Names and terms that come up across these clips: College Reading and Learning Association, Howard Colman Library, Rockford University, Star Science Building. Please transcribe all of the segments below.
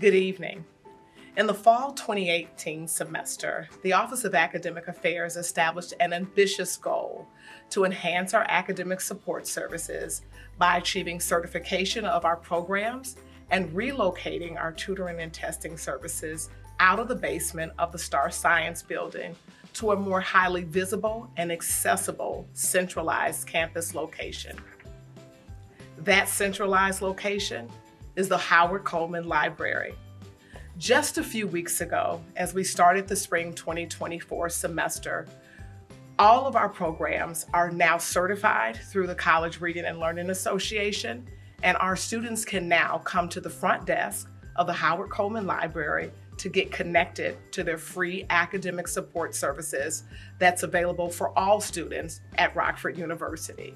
Good evening. In the fall 2018 semester, the Office of Academic Affairs established an ambitious goal to enhance our academic support services by achieving certification of our programs and relocating our tutoring and testing services out of the basement of the Star Science Building to a more highly visible and accessible centralized campus location. That centralized location is the Howard Colman Library. Just a few weeks ago, as we started the spring 2024 semester, all of our programs are now certified through the College Reading and Learning Association, and our students can now come to the front desk of the Howard Colman Library to get connected to their free academic support services that's available for all students at Rockford University.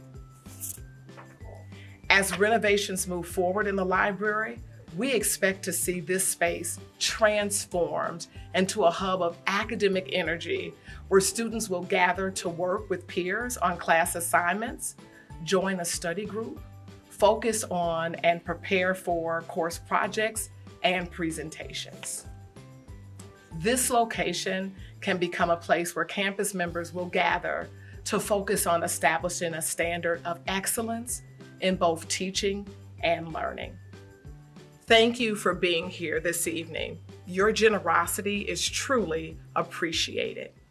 As renovations move forward in the library, we expect to see this space transformed into a hub of academic energy where students will gather to work with peers on class assignments, join a study group, focus on and prepare for course projects and presentations. This location can become a place where campus members will gather to focus on establishing a standard of excellence in both teaching and learning. Thank you for being here this evening. Your generosity is truly appreciated.